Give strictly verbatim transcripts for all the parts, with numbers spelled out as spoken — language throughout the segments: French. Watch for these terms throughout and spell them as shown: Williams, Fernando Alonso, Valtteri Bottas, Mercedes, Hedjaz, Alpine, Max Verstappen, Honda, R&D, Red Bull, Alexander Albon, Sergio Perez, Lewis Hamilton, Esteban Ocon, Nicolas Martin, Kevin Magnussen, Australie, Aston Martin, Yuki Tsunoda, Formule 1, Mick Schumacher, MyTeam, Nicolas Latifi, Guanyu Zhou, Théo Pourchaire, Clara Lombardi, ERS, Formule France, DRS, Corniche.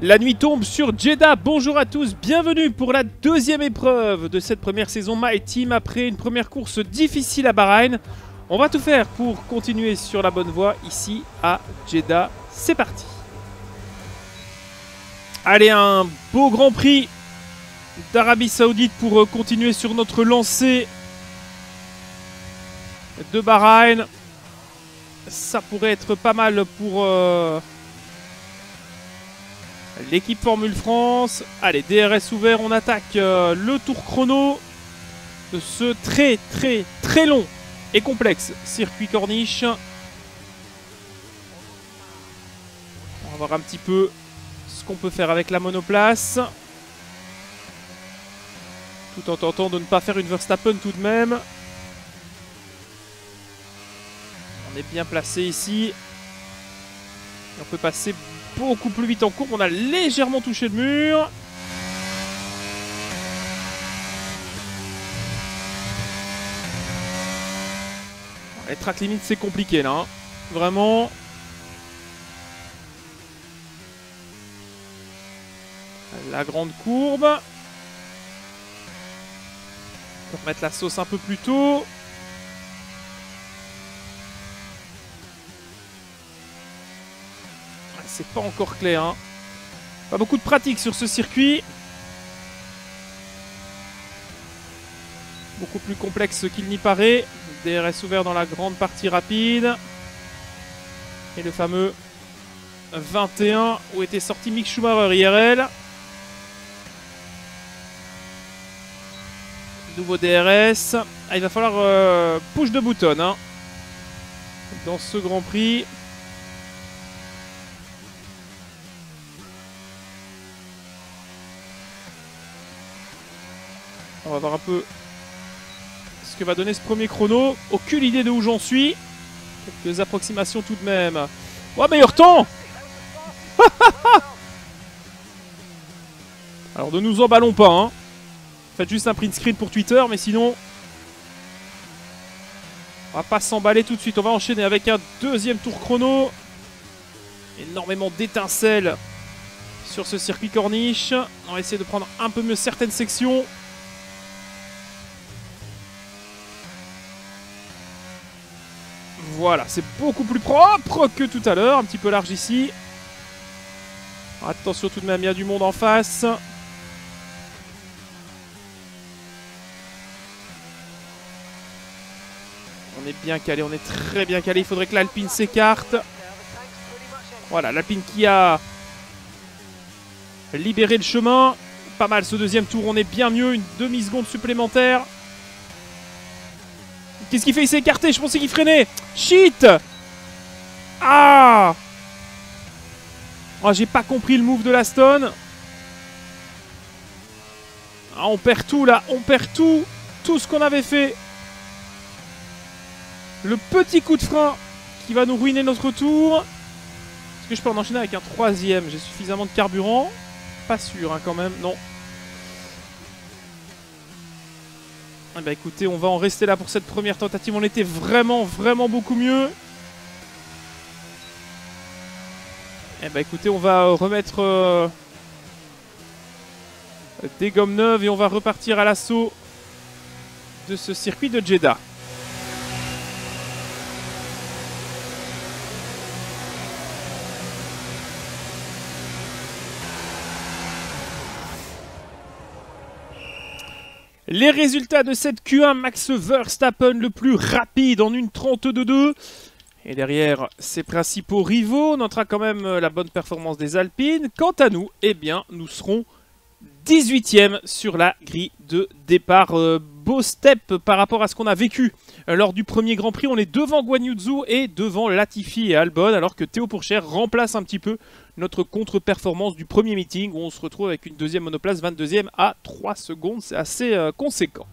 La nuit tombe sur Jeddah, bonjour à tous, bienvenue pour la deuxième épreuve de cette première saison My Team après une première course difficile à Bahreïn. On va tout faire pour continuer sur la bonne voie ici à Jeddah, c'est parti. Allez, un beau Grand Prix d'Arabie Saoudite pour continuer sur notre lancée de Bahreïn. Ça pourrait être pas mal pour... Euh l'équipe Formule France. Allez, D R S ouvert, on attaque euh, le tour chrono de ce très très très long et complexe circuit Corniche. On va voir un petit peu ce qu'on peut faire avec la monoplace. Tout en tentant de ne pas faire une Verstappen tout de même. On est bien placé ici. Et on peut passer beaucoup plus vite en courbe, on a légèrement touché le mur. Les track limites, c'est compliqué là, hein. Vraiment. La grande courbe. On peut remettre la sauce un peu plus tôt. C'est pas encore clair, hein. Pas beaucoup de pratique sur ce circuit. Beaucoup plus complexe qu'il n'y paraît. D R S ouvert dans la grande partie rapide. Et le fameux vingt et un où était sorti Mick Schumacher I R L. Nouveau D R S. Ah, il va falloir euh, push de bouton, hein, dans ce Grand Prix. On va voir un peu ce que va donner ce premier chrono. Aucune idée de où j'en suis. Quelques approximations tout de même. Oh, meilleur temps. Alors, ne nous emballons pas, hein. Faites juste un print screen pour Twitter, mais sinon... on va pas s'emballer tout de suite. On va enchaîner avec un deuxième tour chrono. Énormément d'étincelles sur ce circuit Corniche. On va essayer de prendre un peu mieux certaines sections. Voilà, c'est beaucoup plus propre que tout à l'heure. Un petit peu large ici. Attention tout de même, il y a du monde en face. On est bien calé, on est très bien calé. Il faudrait que l'Alpine s'écarte. Voilà, l'Alpine qui a libéré le chemin. Pas mal ce deuxième tour, on est bien mieux. Une demi-seconde supplémentaire. Qu'est-ce qu'il fait? Il s'est écarté, je pensais qu'il freinait. Shit. Ah oh, j'ai pas compris le move de la Aston. Ah, on perd tout là, on perd tout. Tout ce qu'on avait fait. Le petit coup de frein qui va nous ruiner notre tour. Est-ce que je peux en enchaîner avec un troisième? J'ai suffisamment de carburant. Pas sûr, hein, quand même, non. Eh bien, écoutez, on va en rester là pour cette première tentative. On était vraiment, vraiment beaucoup mieux. Eh bien, écoutez, on va remettre euh, des gommes neuves et on va repartir à l'assaut de ce circuit de Jeddah. Les résultats de cette Q un, Max Verstappen le plus rapide en une trente-deux deux. Et derrière ses principaux rivaux, on notera quand même la bonne performance des Alpines. Quant à nous, eh bien, nous serons dix-huitième sur la grille de départ. Euh, beau step par rapport à ce qu'on a vécu lors du premier Grand Prix. On est devant Guanyu Zhou et devant Latifi et Albon, alors que Théo Pourchaire remplace un petit peu notre contre-performance du premier meeting où on se retrouve avec une deuxième monoplace, vingt-deuxième à trois secondes, c'est assez euh, conséquent.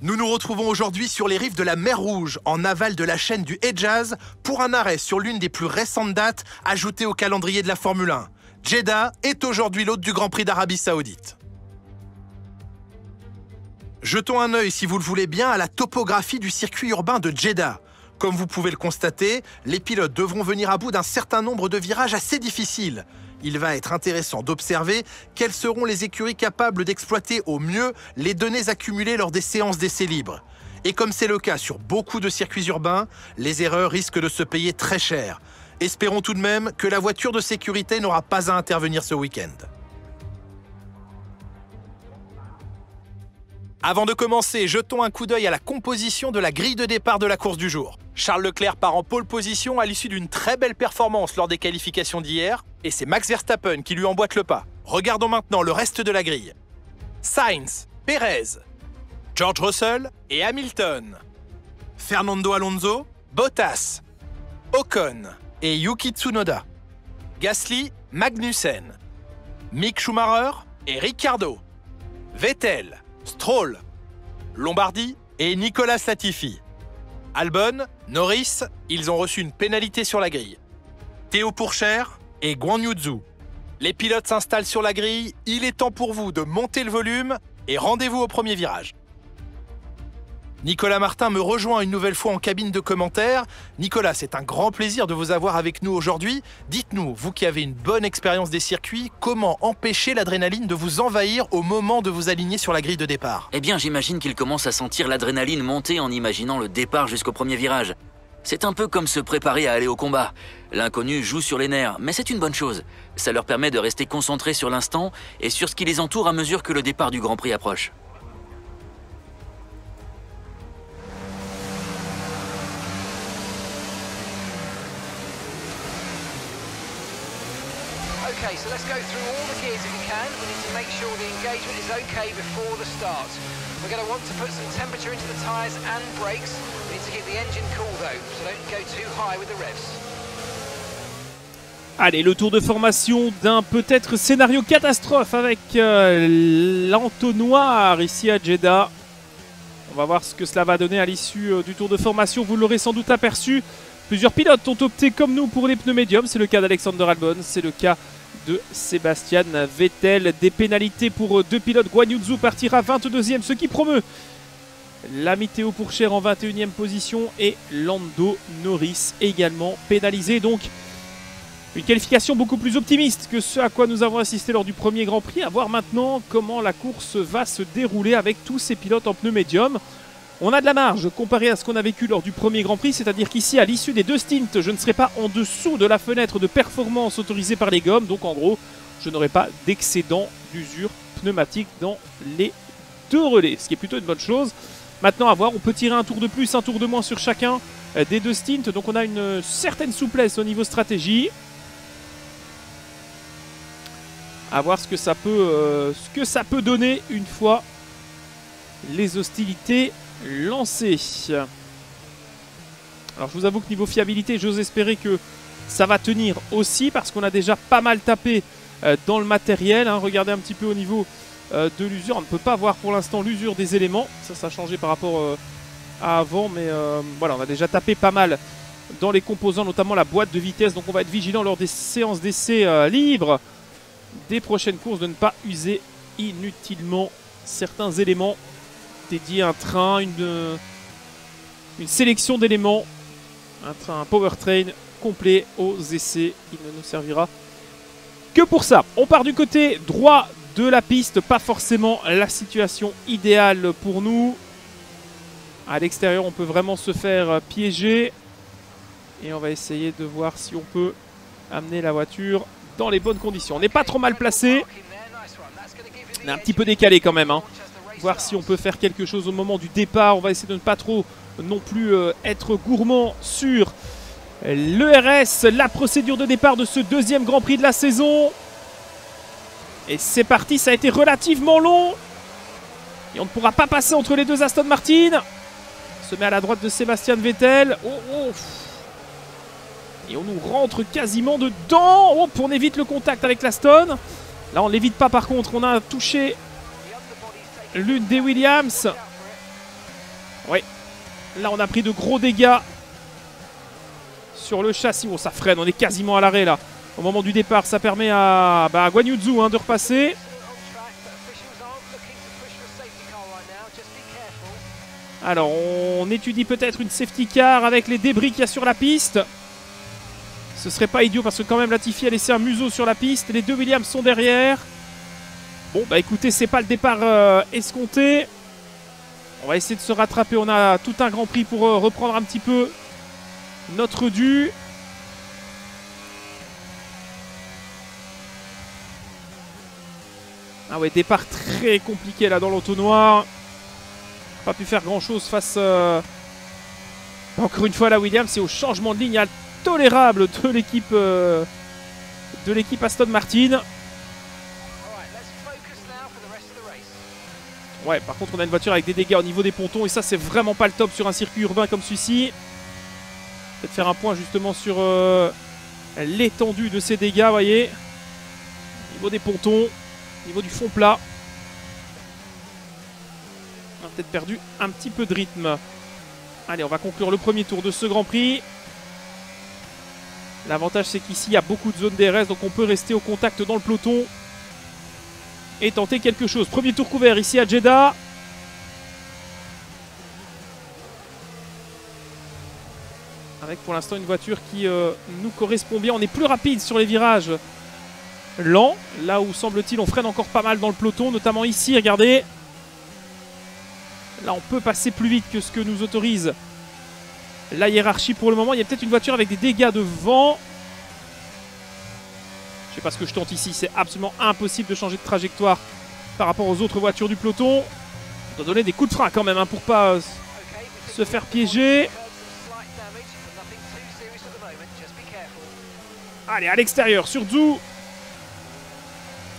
Nous nous retrouvons aujourd'hui sur les rives de la mer Rouge, en aval de la chaîne du Hedjaz, pour un arrêt sur l'une des plus récentes dates ajoutées au calendrier de la Formule un. Jeddah est aujourd'hui l'hôte du Grand Prix d'Arabie Saoudite. Jetons un œil, si vous le voulez bien, à la topographie du circuit urbain de Jeddah. Comme vous pouvez le constater, les pilotes devront venir à bout d'un certain nombre de virages assez difficiles. Il va être intéressant d'observer quelles seront les écuries capables d'exploiter au mieux les données accumulées lors des séances d'essais libres. Et comme c'est le cas sur beaucoup de circuits urbains, les erreurs risquent de se payer très cher. Espérons tout de même que la voiture de sécurité n'aura pas à intervenir ce week-end. Avant de commencer, jetons un coup d'œil à la composition de la grille de départ de la course du jour. Charles Leclerc part en pole position à l'issue d'une très belle performance lors des qualifications d'hier, et c'est Max Verstappen qui lui emboîte le pas. Regardons maintenant le reste de la grille. Sainz, Perez, George Russell et Hamilton. Fernando Alonso, Bottas, Ocon et Yuki Tsunoda. Gasly, Magnussen, Mick Schumacher et Ricciardo. Vettel, Stroll, Lombardi et Nicolas Latifi. Albon, Norris, ils ont reçu une pénalité sur la grille. Théo Pourchaire et Guanyu Zhou. Les pilotes s'installent sur la grille, il est temps pour vous de monter le volume et rendez-vous au premier virage. Nicolas Martin me rejoint une nouvelle fois en cabine de commentaires. Nicolas, c'est un grand plaisir de vous avoir avec nous aujourd'hui. Dites-nous, vous qui avez une bonne expérience des circuits, comment empêcher l'adrénaline de vous envahir au moment de vous aligner sur la grille de départ? Eh bien, j'imagine qu'il commence à sentir l'adrénaline monter en imaginant le départ jusqu'au premier virage. C'est un peu comme se préparer à aller au combat. L'inconnu joue sur les nerfs, mais c'est une bonne chose. Ça leur permet de rester concentrés sur l'instant et sur ce qui les entoure à mesure que le départ du Grand Prix approche. Okay, so let's go through all the gears if we can. We need to make sure the engagement is okay before the start. We're going to want to put some temperature into the tyres and brakes. We need to keep the engine cool though, so don't go too high with the revs. Allez, le tour de formation d'un peut-être scénario catastrophe avec euh, l'entonnoir ici à Jeddah. On va voir ce que cela va donner à l'issue euh, du tour de formation. Vous l'aurez sans doute aperçu, plusieurs pilotes ont opté comme nous pour les pneus médiums. C'est le cas d'Alexander Albon, c'est le cas de Sébastien Vettel. Des pénalités pour deux pilotes. Guanyu Zhou partira vingt-deuxième, ce qui promeut l'ami Théo Pourchaire en vingt-et-unième position et Lando Norris également pénalisé. Donc une qualification beaucoup plus optimiste que ce à quoi nous avons assisté lors du premier Grand Prix. À voir maintenant comment la course va se dérouler avec tous ces pilotes en pneus médiums. On a de la marge comparé à ce qu'on a vécu lors du premier Grand Prix, c'est-à-dire qu'ici, à l'issue des deux stints, je ne serai pas en dessous de la fenêtre de performance autorisée par les gommes. Donc en gros, je n'aurai pas d'excédent d'usure pneumatique dans les deux relais, ce qui est plutôt une bonne chose. Maintenant à voir, on peut tirer un tour de plus, un tour de moins sur chacun des deux stints. Donc on a une certaine souplesse au niveau stratégie. À voir ce que ça peut, euh, ce que ça peut donner une fois les hostilités lancé. Alors je vous avoue que niveau fiabilité, j'ose espérer que ça va tenir aussi parce qu'on a déjà pas mal tapé euh, dans le matériel. Hein. Regardez un petit peu au niveau euh, de l'usure. On ne peut pas voir pour l'instant l'usure des éléments. Ça, ça a changé par rapport euh, à avant. Mais euh, voilà, on a déjà tapé pas mal dans les composants, notamment la boîte de vitesse. Donc on va être vigilant lors des séances d'essai euh, libres des prochaines courses de ne pas user inutilement certains éléments. Dédié un train, une, une sélection d'éléments, un train, un powertrain complet aux essais. Il ne nous servira que pour ça. On part du côté droit de la piste, pas forcément la situation idéale pour nous. À l'extérieur, on peut vraiment se faire piéger. Et on va essayer de voir si on peut amener la voiture dans les bonnes conditions. On n'est pas trop mal placé. On est un petit peu décalé quand même, hein. Voir si on peut faire quelque chose au moment du départ. On va essayer de ne pas trop non plus euh, être gourmand sur l'E R S. La procédure de départ de ce deuxième Grand Prix de la saison. Et c'est parti, ça a été relativement long. Et on ne pourra pas passer entre les deux Aston Martin. On se met à la droite de Sébastien Vettel. Oh, oh. Et on nous rentre quasiment dedans. Oh, on évite le contact avec l'Aston. Là, on ne l'évite pas par contre. On a touché l'une des Williams. Oui. Là, on a pris de gros dégâts sur le châssis. Oh, ça freine. On est quasiment à l'arrêt, là. Au moment du départ, ça permet à, bah, à Guanyu Zhou hein, de repasser. Alors, on étudie peut-être une safety car avec les débris qu'il y a sur la piste. Ce serait pas idiot parce que quand même Latifi a laissé un museau sur la piste. Les deux Williams sont derrière. Bon bah écoutez, c'est pas le départ euh, escompté. On va essayer de se rattraper. On a tout un Grand Prix pour euh, reprendre un petit peu notre dû. Ah ouais, départ très compliqué là dans l'entonnoir. Pas pu faire grand chose face... Euh... Encore une fois la Williams, c'est au changement de ligne intolérable de l'équipe euh... de l'équipe Aston Martin. Ouais, par contre on a une voiture avec des dégâts au niveau des pontons et ça c'est vraiment pas le top sur un circuit urbain comme celui-ci. Peut-être faire un point justement sur euh... l'étendue de ces dégâts, vous voyez. Au niveau des pontons, au niveau du fond plat. On a peut-être perdu un petit peu de rythme. Allez, on va conclure le premier tour de ce Grand Prix. L'avantage, c'est qu'ici, il y a beaucoup de zones D R S, donc on peut rester au contact dans le peloton et tenter quelque chose. Premier tour couvert ici à Jeddah. Avec pour l'instant une voiture qui euh, nous correspond bien. On est plus rapide sur les virages lents, là où semble-t-il on freine encore pas mal dans le peloton, notamment ici, regardez. Là, on peut passer plus vite que ce que nous autorise la hiérarchie pour le moment. Il y a peut-être une voiture avec des dégâts de vent. Je ne sais pas ce que je tente ici. C'est absolument impossible de changer de trajectoire par rapport aux autres voitures du peloton. On doit donner des coups de frein quand même hein, pour ne pas euh, se faire piéger. Allez, à l'extérieur, sur Zhou.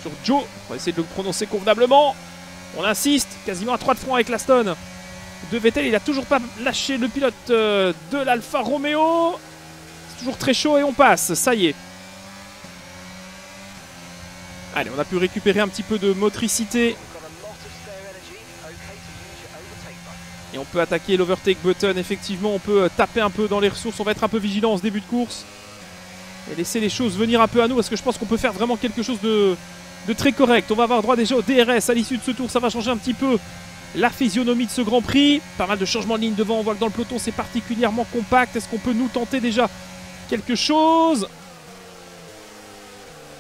Sur Joe. On va essayer de le prononcer convenablement. On insiste, quasiment à trois de front avec l'Aston de Vettel. Il n'a toujours pas lâché le pilote euh, de l'Alfa Romeo. C'est toujours très chaud et on passe, ça y est. Allez, on a pu récupérer un petit peu de motricité. Et on peut attaquer l'overtake button. Effectivement, on peut taper un peu dans les ressources. On va être un peu vigilant en ce début de course. Et laisser les choses venir un peu à nous. Parce que je pense qu'on peut faire vraiment quelque chose de... de très correct. On va avoir droit déjà au D R S à l'issue de ce tour. Ça va changer un petit peu la physionomie de ce Grand Prix. Pas mal de changements de ligne devant. On voit que dans le peloton, c'est particulièrement compact. Est-ce qu'on peut nous tenter déjà quelque chose?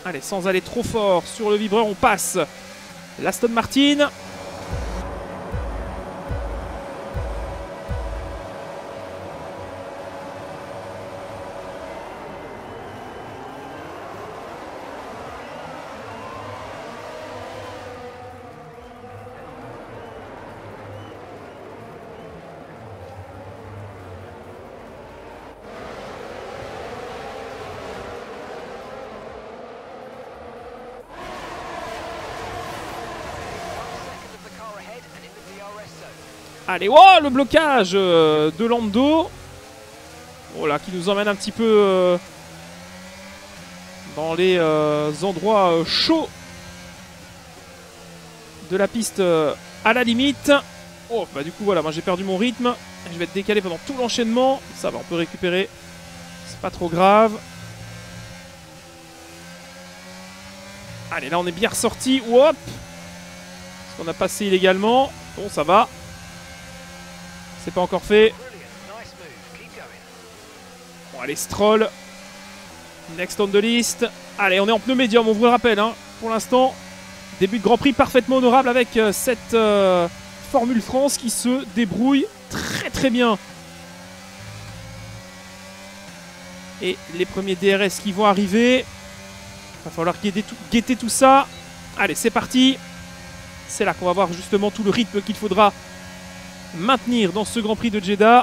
Allez, sans aller trop fort sur le vibreur, on passe l'Aston Martin. Allez, oh, le blocage euh, de Lando. Oh là, qui nous emmène un petit peu euh, dans les euh, endroits euh, chauds de la piste euh, à la limite. Oh, bah du coup, voilà, moi j'ai perdu mon rythme. Je vais être décalé pendant tout l'enchaînement. Ça va, on peut récupérer. C'est pas trop grave. Allez, là, on est bien ressorti. Hop, parce qu'on a passé illégalement. Bon, ça va. C'est pas encore fait. Bon, allez, Stroll. Next on the list. Allez, on est en pneu médium, on vous le rappelle. Hein. Pour l'instant, début de Grand Prix parfaitement honorable avec euh, cette euh, Formule France qui se débrouille très très bien. Et les premiers D R S qui vont arriver. Il va falloir guetter tout, guetter tout ça. Allez, c'est parti. C'est là qu'on va voir justement tout le rythme qu'il faudra maintenir dans ce Grand Prix de Jeddah.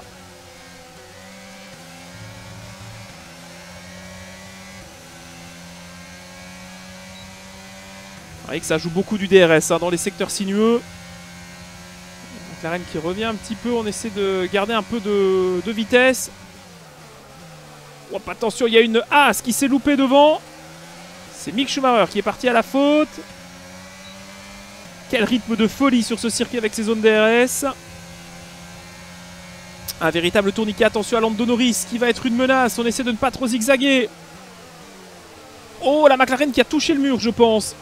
Vous voyez que ça joue beaucoup du D R S hein, dans les secteurs sinueux. McLaren qui revient un petit peu, on essaie de garder un peu de, de vitesse. Hop, attention, il y a une Haas qui s'est loupée devant. C'est Mick Schumacher qui est parti à la faute. Quel rythme de folie sur ce circuit avec ses zones D R S. Un véritable tourniquet, attention à Lando Norris qui va être une menace, on essaie de ne pas trop zigzaguer. Oh, la McLaren qui a touché le mur je pense.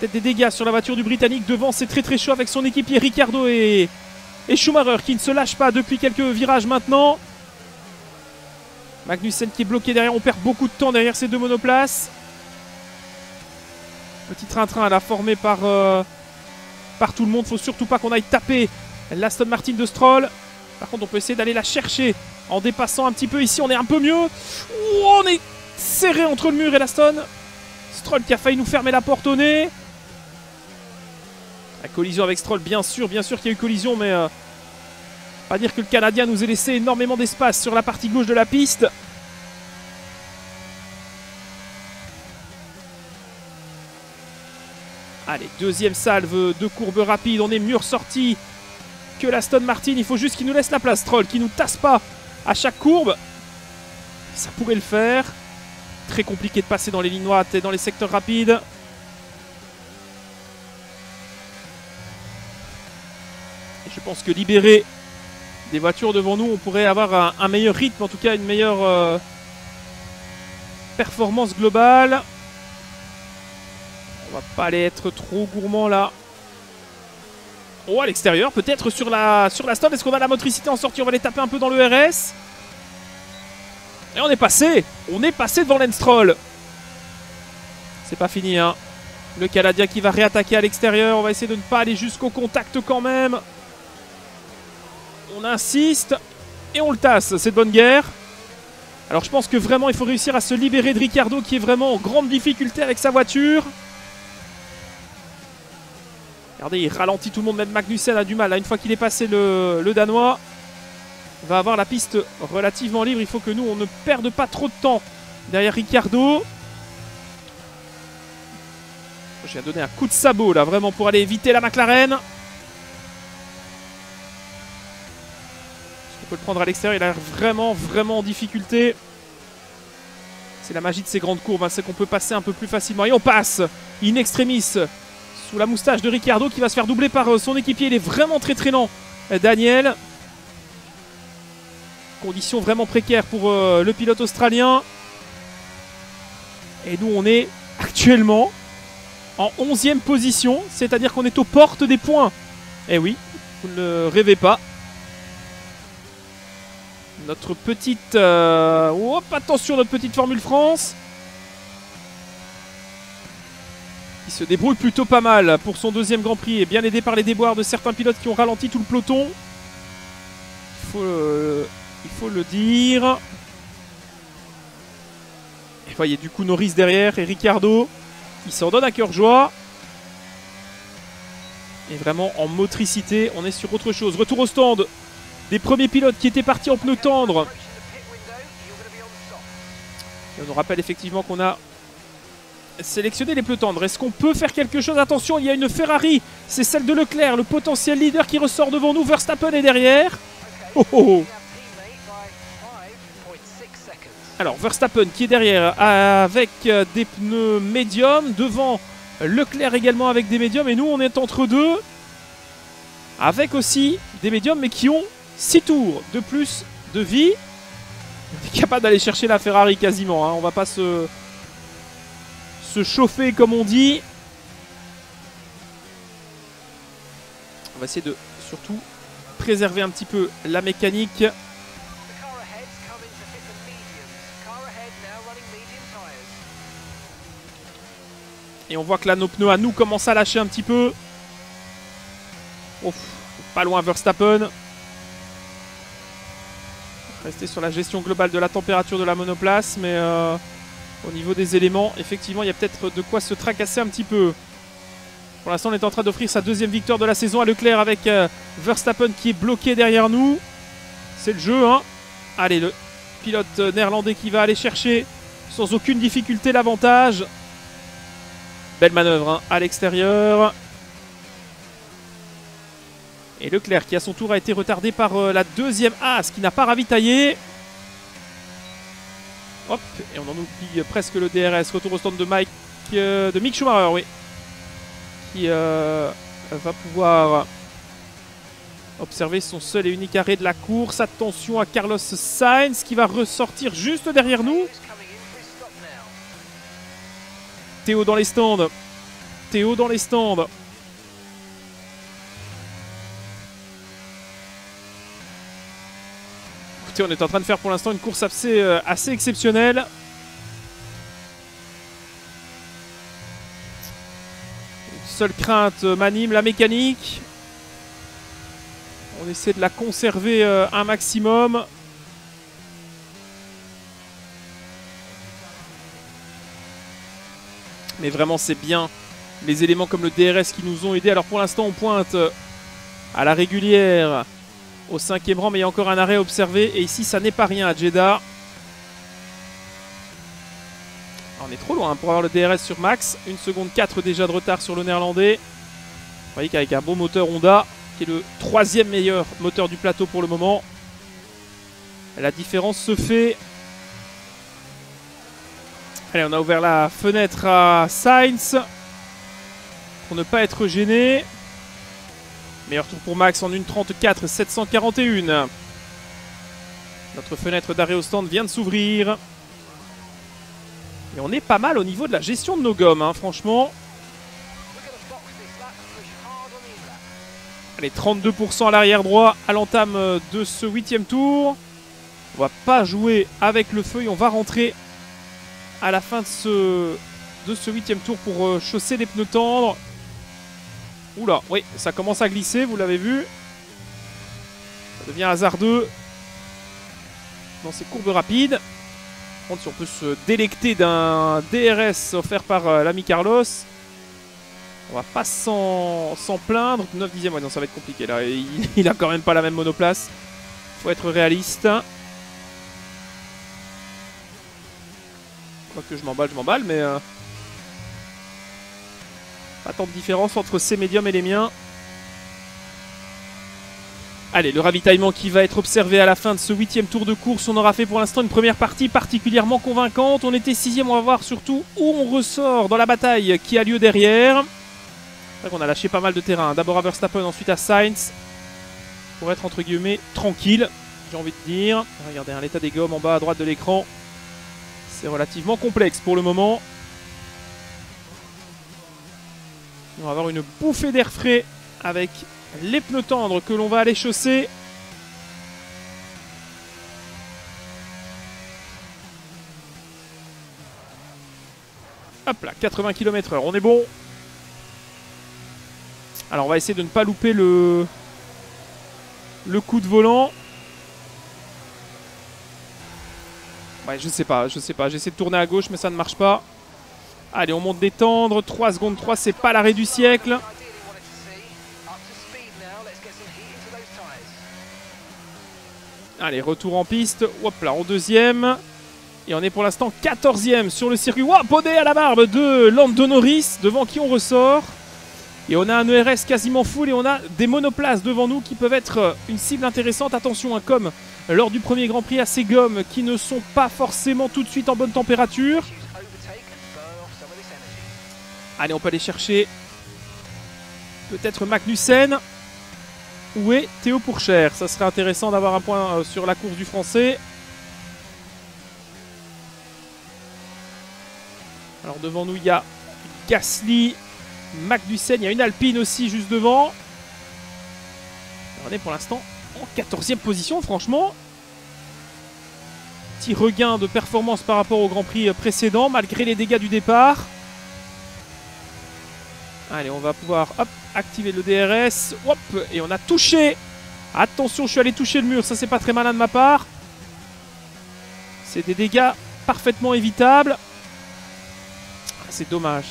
Peut-être des dégâts sur la voiture du Britannique, devant c'est très très chaud avec son équipier Ricciardo et... et Schumacher qui ne se lâche pas depuis quelques virages maintenant. Magnussen qui est bloqué derrière. On perd beaucoup de temps derrière ces deux monoplaces. Petit train-train à la formée par, euh, par tout le monde. Faut surtout pas qu'on aille taper l'Aston Martin de Stroll. Par contre, on peut essayer d'aller la chercher en dépassant un petit peu. Ici, on est un peu mieux. Oh, on est serré entre le mur et l'Aston. Stroll qui a failli nous fermer la porte au nez. La collision avec Stroll, bien sûr, bien sûr qu'il y a eu collision, mais euh, pas dire que le Canadien nous ait laissé énormément d'espace sur la partie gauche de la piste. Allez, deuxième salve de courbe rapide, on est mieux ressorti que l'Aston Martin. Il faut juste qu'il nous laisse la place, Stroll, qu'il nous tasse pas à chaque courbe. Ça pourrait le faire. Très compliqué de passer dans les lignes droites et dans les secteurs rapides. Je pense que libérer des voitures devant nous, on pourrait avoir un, un meilleur rythme, en tout cas une meilleure euh, performance globale. On va pas aller être trop gourmand là. Oh, à l'extérieur, peut-être sur la, sur la stone. Est-ce qu'on va la motricité en sortie? On va les taper un peu dans le R S. Et on est passé. On est passé devant Lance Stroll. C'est pas fini, hein. Le Canadien qui va réattaquer à l'extérieur. On va essayer de ne pas aller jusqu'au contact quand même. On insiste et on le tasse, c'est de bonne guerre. Alors je pense que vraiment il faut réussir à se libérer de Ricciardo qui est vraiment en grande difficulté avec sa voiture. Regardez, il ralentit tout le monde, même Magnussen a du mal. Là, une fois qu'il est passé le, le Danois, on va avoir la piste relativement libre. Il faut que nous, on ne perde pas trop de temps derrière Ricciardo. Je viens de donner un coup de sabot là, vraiment pour aller éviter la McLaren. Le prendre à l'extérieur, il a l'air vraiment vraiment en difficulté. C'est la magie de ces grandes courbes, hein, c'est qu'on peut passer un peu plus facilement. Et on passe in extremis sous la moustache de Ricciardo qui va se faire doubler par euh, son équipier. Il est vraiment très très lent, Daniel. Conditions vraiment précaires pour euh, le pilote australien. Et nous on est actuellement en onzième position, c'est-à-dire qu'on est aux portes des points. Et oui, vous ne rêvez pas. Notre petite... Euh... Hop, attention, notre petite Formule France. Il se débrouille plutôt pas mal pour son deuxième Grand Prix. Et bien aidé par les déboires de certains pilotes qui ont ralenti tout le peloton. Il faut, euh... Il faut le dire. Et voyez, du coup, Norris derrière et Ricciardo. Il s'en donne à cœur joie. Et vraiment, en motricité, on est sur autre chose. Retour au stand des premiers pilotes qui étaient partis en pneu tendre. Et on nous rappelle effectivement qu'on a sélectionné les pneus tendres. Est-ce qu'on peut faire quelque chose? Attention, il y a une Ferrari. C'est celle de Leclerc, le potentiel leader qui ressort devant nous. Verstappen est derrière. Oh oh. Alors Verstappen qui est derrière avec des pneus médiums. Devant Leclerc également avec des médiums. Et nous, on est entre deux. Avec aussi des médiums, mais qui ont six tours de plus de vie. On est capable d'aller chercher la Ferrari quasiment, hein. On va pas se, se chauffer comme on dit. On va essayer de surtout préserver un petit peu la mécanique. Et on voit que là nos pneus à nous commencent à lâcher un petit peu. Ouf, pas loin Verstappen. Rester sur la gestion globale de la température de la monoplace, mais euh, au niveau des éléments, effectivement, il y a peut-être de quoi se tracasser un petit peu. Pour l'instant, on est en train d'offrir sa deuxième victoire de la saison à Leclerc avec euh, Verstappen qui est bloqué derrière nous. C'est le jeu, hein. Allez, le pilote néerlandais qui va aller chercher sans aucune difficulté l'avantage. Belle manœuvre, hein, à l'extérieur. Et Leclerc qui à son tour a été retardé par euh, la deuxième Haas qui n'a pas ravitaillé. Hop, et on en oublie presque le D R S. Retour au stand de, Mike, euh, de Mick Schumacher, oui. Qui euh, va pouvoir observer son seul et unique arrêt de la course. Attention à Carlos Sainz qui va ressortir juste derrière nous. Théo dans les stands. Théo dans les stands. Écoutez, on est en train de faire pour l'instant une course assez, euh, assez exceptionnelle. Une seule crainte m'anime, la mécanique. On essaie de la conserver euh, un maximum. Mais vraiment, c'est bien les éléments comme le D R S qui nous ont aidés. Alors pour l'instant, on pointe à la régulière au cinquième rang, mais il y a encore un arrêt à observer. Et ici, ça n'est pas rien à Jeddah. Alors, on est trop loin pour avoir le D R S sur Max. une seconde quatre déjà de retard sur le néerlandais. Vous voyez qu'avec un beau moteur Honda, qui est le troisième meilleur moteur du plateau pour le moment, la différence se fait. Allez, on a ouvert la fenêtre à Sainz pour ne pas être gêné. Meilleur tour pour Max en une trente-quatre, sept cent quarante et un. Notre fenêtre d'arrêt au stand vient de s'ouvrir. Et on est pas mal au niveau de la gestion de nos gommes, hein, franchement. Allez, trente-deux pour cent à l'arrière droit à l'entame de ce huitième tour. On va pas jouer avec le feu et on va rentrer à la fin de ce de ce huitième tour pour euh, chausser les pneus tendres. Oula, oui, ça commence à glisser, vous l'avez vu. Ça devient hasardeux dans ces courbes rapides. On peut se délecter d'un D R S offert par euh, l'ami Carlos. On va pas s'en plaindre. neuf dixièmes, ouais, non, ça va être compliqué là. Il, il a quand même pas la même monoplace. Faut être réaliste. Quoique je m'emballe, je m'emballe, mais euh, pas tant de différence entre ces médiums et les miens. Allez, le ravitaillement qui va être observé à la fin de ce huitième tour de course. On aura fait pour l'instant une première partie particulièrement convaincante. On était sixième, on va voir surtout où on ressort dans la bataille qui a lieu derrière. C'est vrai qu'on a lâché pas mal de terrain. D'abord à Verstappen, ensuite à Sainz. Pour être entre guillemets tranquille, j'ai envie de dire. Regardez hein, l'état des gommes en bas à droite de l'écran. C'est relativement complexe pour le moment. On va avoir une bouffée d'air frais avec les pneus tendres que l'on va aller chausser. Hop là, quatre-vingts kilomètres heure, on est bon. Alors on va essayer de ne pas louper le, le coup de volant. Ouais, je sais pas, je sais pas. J'essaie de tourner à gauche, mais ça ne marche pas. Allez, on monte des tendres. trois secondes trois, c'est pas l'arrêt du siècle. Allez, retour en piste. Hop là, en deuxième. Et on est pour l'instant quatorzième sur le circuit. Ouah, bonnet à la barbe de Lando Norris, devant qui on ressort. Et on a un E R S quasiment full et on a des monoplaces devant nous qui peuvent être une cible intéressante. Attention, hein, comme lors du premier Grand Prix, à ces gommes qui ne sont pas forcément tout de suite en bonne température. Allez, on peut aller chercher peut-être Magnussen. Où est Théo Pourchaire? Ça serait intéressant d'avoir un point sur la course du Français. Alors devant nous, il y a Gasly, Magnussen, il y a une Alpine aussi juste devant. On est pour l'instant en quatorzième position, franchement. Petit regain de performance par rapport au Grand Prix précédent, malgré les dégâts du départ. Allez, on va pouvoir hop, activer le D R S. Hop, et on a touché. Attention, je suis allé toucher le mur, ça c'est pas très malin de ma part. C'est des dégâts parfaitement évitables. C'est dommage.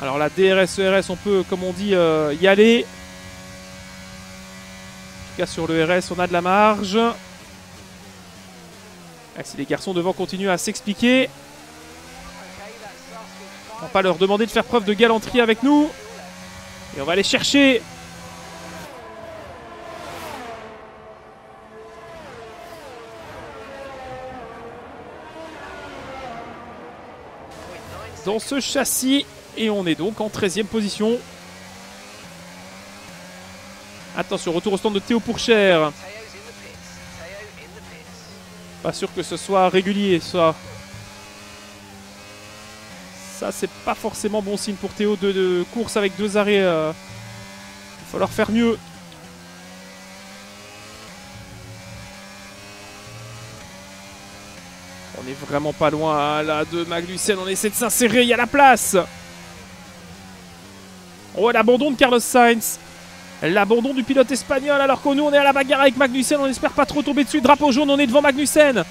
Alors la D R S E R S, on peut, comme on dit, euh, y aller. En tout cas sur le R S, on a de la marge. Ah, si les garçons devant continuent à s'expliquer, on va pas leur demander de faire preuve de galanterie avec nous. Et on va aller chercher dans ce châssis. Et on est donc en treizième position. Attention, retour au stand de Théo Pourchaire. Pas sûr que ce soit régulier, ça. Ça, c'est pas forcément bon signe pour Théo de, de course avec deux arrêts. Euh, il va falloir faire mieux. On est vraiment pas loin hein, là de Magnussen. On essaie de s'insérer, il y a la place. Oh, l'abandon de Carlos Sainz. L'abandon du pilote espagnol alors que nous on est à la bagarre avec Magnussen. On espère pas trop tomber dessus. Drapeau jaune, on est devant Magnussen.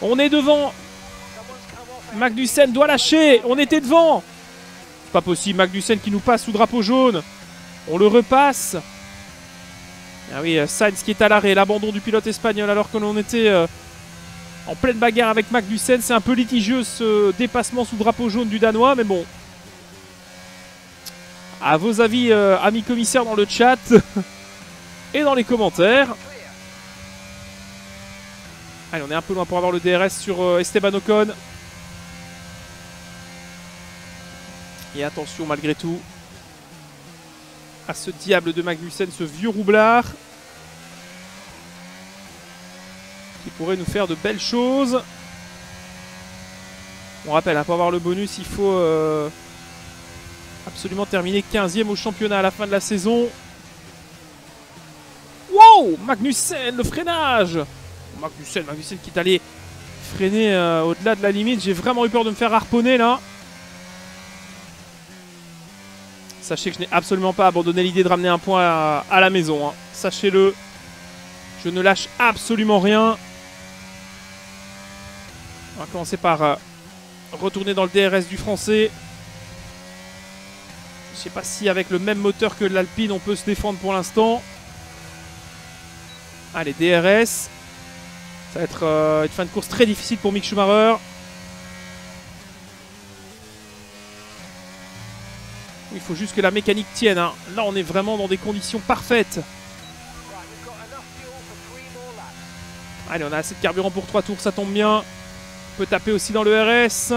On est devant. Magnussen doit lâcher. On était devant. Pas possible, Magnussen qui nous passe sous drapeau jaune. On le repasse. Ah oui, Sainz qui est à l'arrêt. L'abandon du pilote espagnol alors que l'on était euh, en pleine bagarre avec Magnussen. C'est un peu litigieux ce dépassement sous drapeau jaune du Danois, mais bon. À vos avis, euh, amis commissaires dans le chat et dans les commentaires. Allez, on est un peu loin pour avoir le D R S sur euh, Esteban Ocon. Et attention malgré tout à ce diable de Magnussen, ce vieux roublard qui pourrait nous faire de belles choses. On rappelle, hein, pour avoir le bonus, il faut euh, absolument terminer quinzième au championnat à la fin de la saison. Wow, Magnussen, le freinage. Magnussen, Magnussen qui est allé freiner euh, au-delà de la limite. J'ai vraiment eu peur de me faire harponner là. Sachez que je n'ai absolument pas abandonné l'idée de ramener un point à, à la maison. Hein. Sachez-le, je ne lâche absolument rien. On va commencer par euh, retourner dans le D R S du Français. Je ne sais pas si avec le même moteur que l'Alpine, on peut se défendre pour l'instant. Allez, D R S. Ça va être euh, une fin de course très difficile pour Mick Schumacher. Il faut juste que la mécanique tienne. Hein. Là, on est vraiment dans des conditions parfaites. Allez, on a assez de carburant pour trois tours, ça tombe bien. On peut taper aussi dans le R S.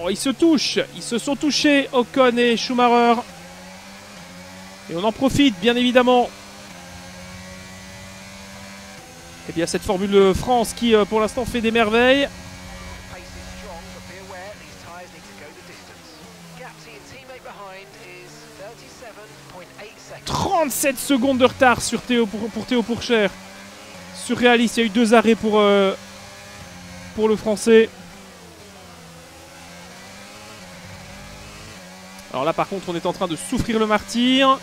Oh, ils se touchent. Ils se sont touchés, Ocon et Schumacher. Et on en profite, bien évidemment. Et bien, cette Formule France qui, pour l'instant, fait des merveilles. trente-sept secondes de retard sur Théo pour, pour Théo Pourchaire. Surréaliste, il y a eu deux arrêts pour, euh, pour le Français. Alors là par contre on est en train de souffrir le martyr.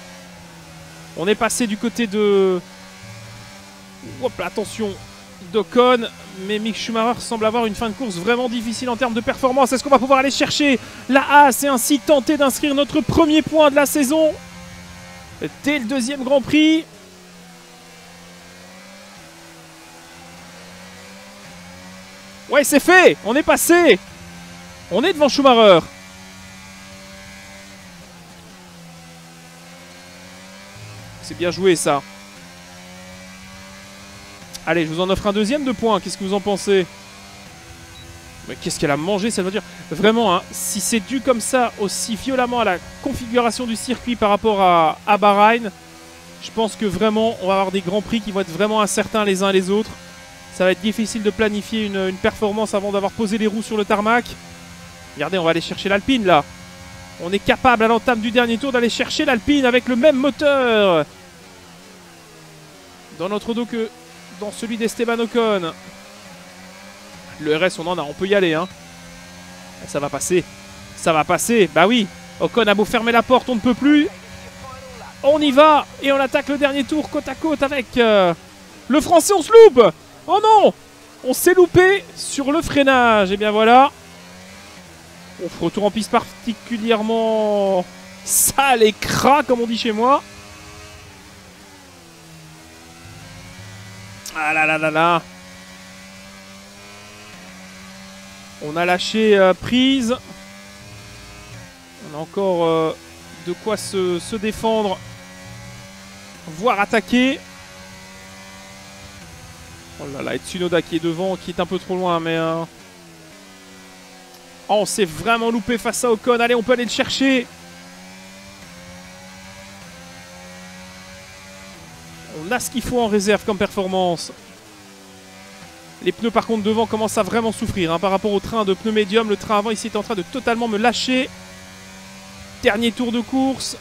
On est passé du côté de... Hop là, attention d'Ocon. Mais Mick Schumacher semble avoir une fin de course vraiment difficile en termes de performance. Est-ce qu'on va pouvoir aller chercher la Haas et ainsi tenter d'inscrire notre premier point de la saison ? Dès le deuxième Grand Prix. Ouais, c'est fait. On est passé. On est devant Schumacher. C'est bien joué, ça. Allez, je vous en offre un deuxième de points. Qu'est-ce que vous en pensez? Mais qu'est-ce qu'elle a mangé, cette voiture? Vraiment, hein, si c'est dû comme ça, aussi violemment à la configuration du circuit par rapport à, à Bahreïn, je pense que vraiment, on va avoir des grands prix qui vont être vraiment incertains les uns les autres. Ça va être difficile de planifier une, une performance avant d'avoir posé les roues sur le tarmac. Regardez, on va aller chercher l'Alpine, là. On est capable, à l'entame du dernier tour, d'aller chercher l'Alpine avec le même moteur. Dans notre dos que dans celui d'Esteban Ocon. Le R S, on en a, on peut y aller. Hein. Ça va passer. Ça va passer. Bah oui. Ocon a beau fermer la porte, on ne peut plus. On y va. Et on attaque le dernier tour côte à côte avec euh, le Français. On se loupe. Oh non. On s'est loupé sur le freinage. Et bien voilà. On fait retour en piste particulièrement sale et cras, comme on dit chez moi. Ah là là là là. On a lâché euh, prise. On a encore euh, de quoi se, se défendre, voire attaquer. Oh là là, et Tsunoda qui est devant, qui est un peu trop loin, mais... Euh... Oh, on s'est vraiment loupé face à Ocon. Allez, on peut aller le chercher. On a ce qu'il faut en réserve comme performance. Les pneus par contre devant commencent à vraiment souffrir hein, par rapport au train de pneus médium. Le train avant ici est en train de totalement me lâcher. Dernier tour de course.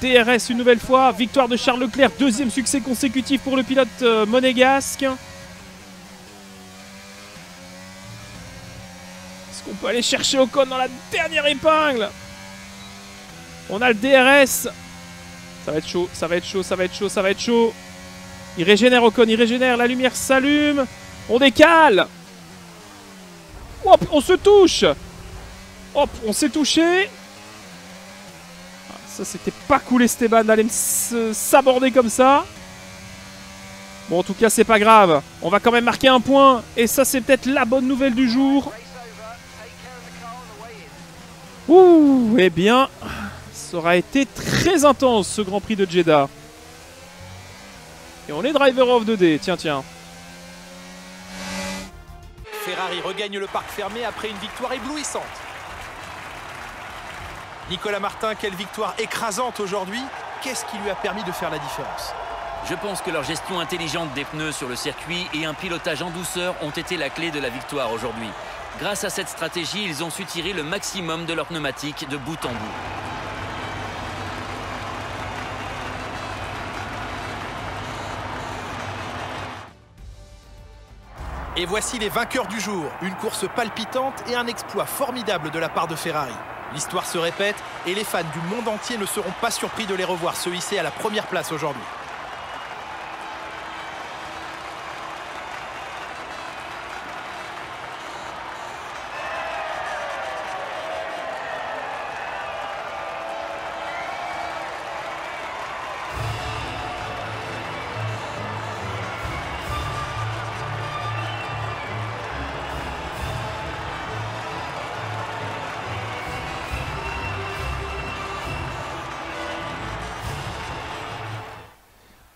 D R S une nouvelle fois. Victoire de Charles Leclerc. Deuxième succès consécutif pour le pilote euh, monégasque. Est-ce qu'on peut aller chercher Ocon dans la dernière épingle? On a le D R S. Ça va être chaud, ça va être chaud, ça va être chaud, ça va être chaud. Il régénère Ocon, il régénère. La lumière s'allume. On décale. Hop, on se touche. Hop, on s'est touché. Ça, c'était pas cool, Esteban, d'aller me s'aborder comme ça. Bon, en tout cas, c'est pas grave. On va quand même marquer un point. Et ça, c'est peut-être la bonne nouvelle du jour. Ouh, eh bien, ça aura été très intense, ce Grand Prix de Jeddah. Et on est driver of the day. Tiens, tiens. Ferrari regagne le parc fermé après une victoire éblouissante. Nicolas Martin, quelle victoire écrasante aujourd'hui. Qu'est-ce qui lui a permis de faire la différence? Je pense que leur gestion intelligente des pneus sur le circuit et un pilotage en douceur ont été la clé de la victoire aujourd'hui. Grâce à cette stratégie, ils ont su tirer le maximum de leurs pneumatiques de bout en bout. Et voici les vainqueurs du jour. Une course palpitante et un exploit formidable de la part de Ferrari. L'histoire se répète et les fans du monde entier ne seront pas surpris de les revoir se hisser à la première place aujourd'hui.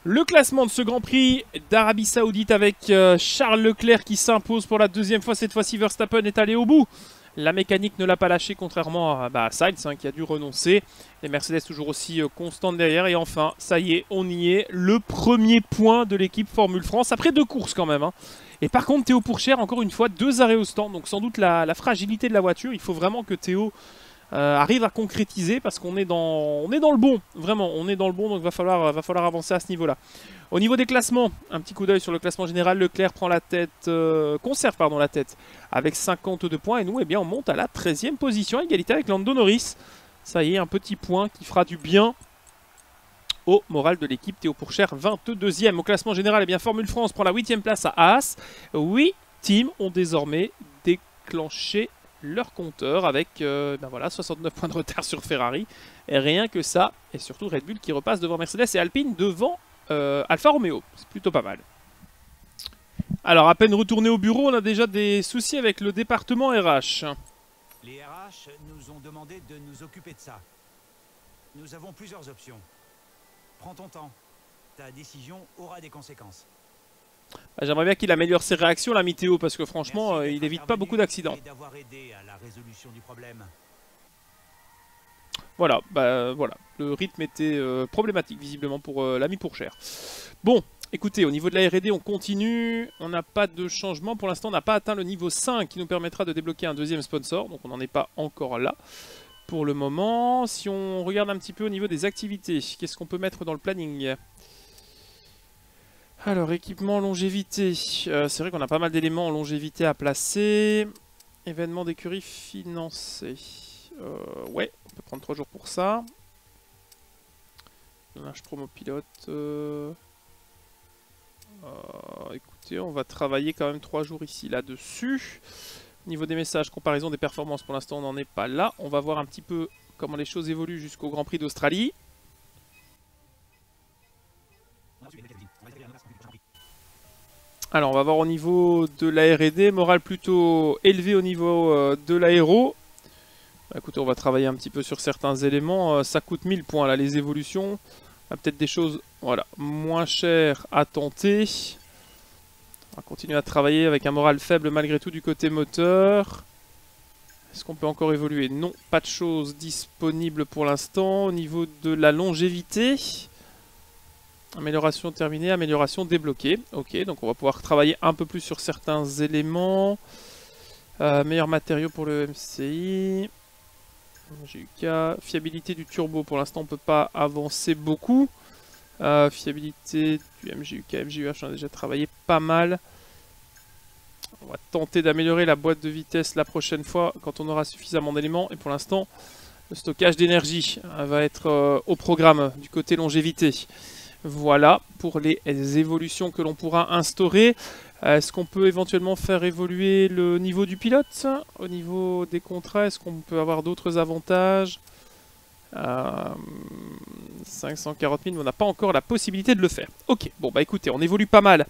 Le classement de ce Grand Prix d'Arabie Saoudite avec euh, Charles Leclerc qui s'impose pour la deuxième fois. Cette fois-ci, Verstappen est allé au bout. La mécanique ne l'a pas lâché, contrairement à, bah, à Sainz hein, qui a dû renoncer. Les Mercedes toujours aussi euh, constantes derrière. Et enfin, ça y est, on y est. Le premier point de l'équipe Formule France, après deux courses quand même. Hein. Et par contre, Théo Pourchaire, encore une fois, deux arrêts au stand. Donc sans doute la, la fragilité de la voiture. Il faut vraiment que Théo... Euh, arrive à concrétiser parce qu'on est dans on est dans le bon, vraiment on est dans le bon, donc va falloir, va falloir avancer à ce niveau là. Au niveau des classements, un petit coup d'œil sur le classement général. Leclerc prend la tête, euh, conserve pardon la tête avec cinquante-deux points et nous eh bien on monte à la treizième position, égalité avec Lando Norris. Ça y est, un petit point qui fera du bien au moral de l'équipe. Théo Pourchaire vingt-deuxième au classement général. Eh bien Formule France prend la huitième place à Haas. huit teams ont désormais déclenché leur compteur avec euh, ben voilà, soixante-neuf points de retard sur Ferrari. Et rien que ça, et surtout Red Bull qui repasse devant Mercedes et Alpine devant euh, Alfa Romeo. C'est plutôt pas mal. Alors, à peine retourné au bureau, on a déjà des soucis avec le département R H. Les R H nous ont demandé de nous occuper de ça. Nous avons plusieurs options. Prends ton temps. Ta décision aura des conséquences. J'aimerais bien qu'il améliore ses réactions, la météo, parce que franchement, euh, il évite pas beaucoup d'accidents. Voilà, bah, voilà, le rythme était euh, problématique visiblement pour euh, l'ami Pourchaire. Bon, écoutez, au niveau de la R et D, on continue. On n'a pas de changement. Pour l'instant, on n'a pas atteint le niveau cinq qui nous permettra de débloquer un deuxième sponsor. Donc on n'en est pas encore là pour le moment. Si on regarde un petit peu au niveau des activités, qu'est-ce qu'on peut mettre dans le planning ? Alors, équipement, longévité. Euh, c'est vrai qu'on a pas mal d'éléments en longévité à placer. Événement d'écurie financé. Euh, ouais, on peut prendre trois jours pour ça. Linge promo pilote. Euh, euh, écoutez, on va travailler quand même trois jours ici là-dessus. Au niveau des messages, comparaison des performances, pour l'instant on n'en est pas là. On va voir un petit peu comment les choses évoluent jusqu'au Grand Prix d'Australie. Alors on va voir au niveau de la R et D, morale plutôt élevé au niveau euh, de l'aéro. Bah, écoutez, on va travailler un petit peu sur certains éléments, euh, ça coûte mille points là les évolutions. On a peut-être des choses voilà, moins chères à tenter. On va continuer à travailler avec un moral faible malgré tout du côté moteur. Est-ce qu'on peut encore évoluer? Non, pas de choses disponibles pour l'instant. Au niveau de la longévité... Amélioration terminée, amélioration débloquée. Ok, donc on va pouvoir travailler un peu plus sur certains éléments. Euh, meilleurs matériaux pour le M C I. M G U K. Fiabilité du turbo, pour l'instant on ne peut pas avancer beaucoup. Euh, fiabilité du M G U K, M G U H, on a déjà travaillé pas mal. On va tenter d'améliorer la boîte de vitesse la prochaine fois quand on aura suffisamment d'éléments. Et pour l'instant, le stockage d'énergie va être euh, au programme du côté longévité. Voilà pour les évolutions que l'on pourra instaurer. Est-ce qu'on peut éventuellement faire évoluer le niveau du pilote? Au niveau des contrats, est-ce qu'on peut avoir d'autres avantages? euh, cinq cent quarante mille, on n'a pas encore la possibilité de le faire. Ok, bon bah écoutez, on évolue pas mal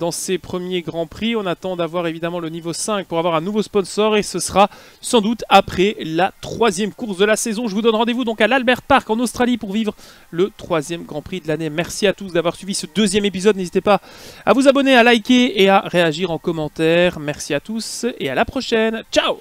dans ces premiers Grands Prix. On attend d'avoir évidemment le niveau cinq pour avoir un nouveau sponsor. Et ce sera sans doute après la troisième course de la saison. Je vous donne rendez-vous donc à l'Albert Park en Australie pour vivre le troisième Grand Prix de l'année. Merci à tous d'avoir suivi ce deuxième épisode. N'hésitez pas à vous abonner, à liker et à réagir en commentaire. Merci à tous et à la prochaine. Ciao!